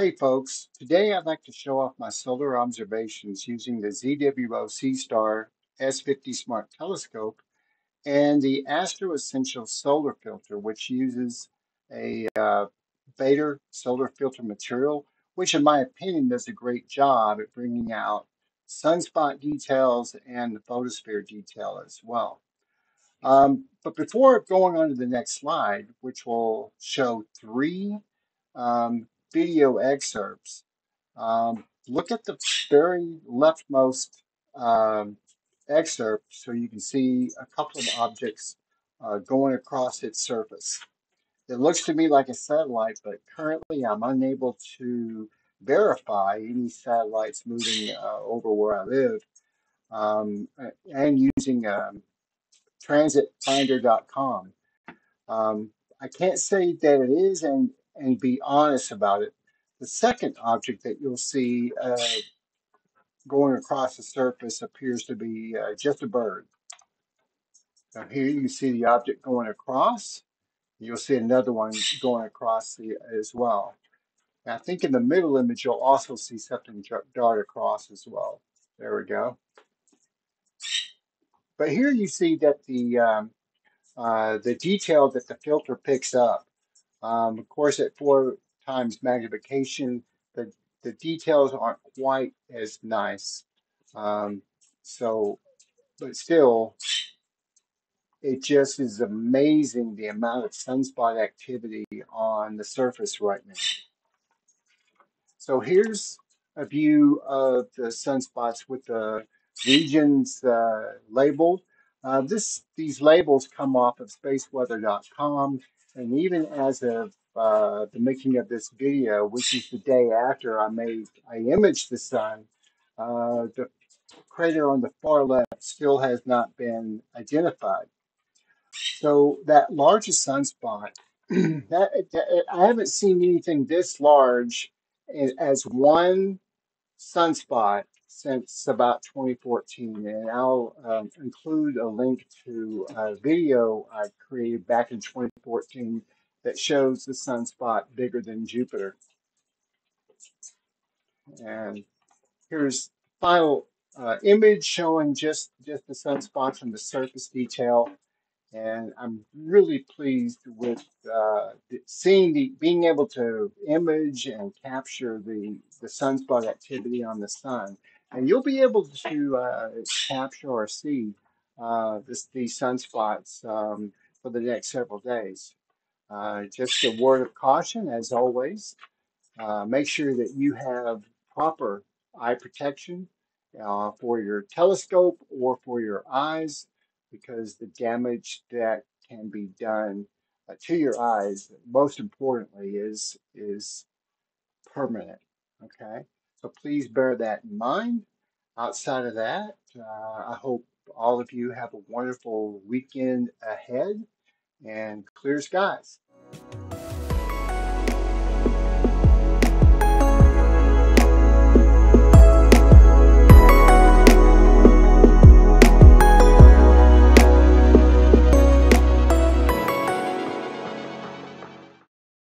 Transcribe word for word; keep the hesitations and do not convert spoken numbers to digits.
Hey folks, today I'd like to show off my solar observations using the Z W O Seestar S fifty Smart Telescope and the Astro Essential Solar Filter, which uses a uh, Vader solar filter material, which in my opinion does a great job at bringing out sunspot details and the photosphere detail as well. Um, but before going on to the next slide, which will show three um, video excerpts, um, look at the very leftmost um, excerpt so you can see a couple of objects uh, going across its surface. It looks to me like a satellite, but currently I'm unable to verify any satellites moving uh, over where I live, um, and using um, transit finder dot com. Um, I can't say that it is, and and be honest about it. The second object that you'll see uh, going across the surface appears to be uh, just a bird. So here you see the object going across. You'll see another one going across the, as well. And I think in the middle image, you'll also see something dart across as well. There we go. But here you see that the, um, uh, the detail that the filter picks up. Um, of course, at four times magnification, the, the details aren't quite as nice. Um, so, but still, it just is amazing the amount of sunspot activity on the surface right now. So here's a view of the sunspots with the regions uh, labeled. Uh, this, these labels come off of space weather dot com. And even as of uh, the making of this video, which is the day after I made, I imaged the sun, uh, the crater on the far left still has not been identified. So that largest sunspot, that, that, I haven't seen anything this large as one sunspot since about twenty fourteen, and I'll um, include a link to a video I created back in twenty fourteen that shows the sunspot bigger than Jupiter. And here's the final uh, image showing just, just the sunspots and the surface detail. And I'm really pleased with uh, seeing the, being able to image and capture the, the sunspot activity on the sun. And you'll be able to uh, capture or see uh, this, these sunspots um, for the next several days. Uh, just a word of caution, as always, uh, make sure that you have proper eye protection uh, for your telescope or for your eyes, because the damage that can be done uh, to your eyes, most importantly, is, is permanent, okay? So please bear that in mind. Outside of that, uh, I hope all of you have a wonderful weekend ahead and clear skies.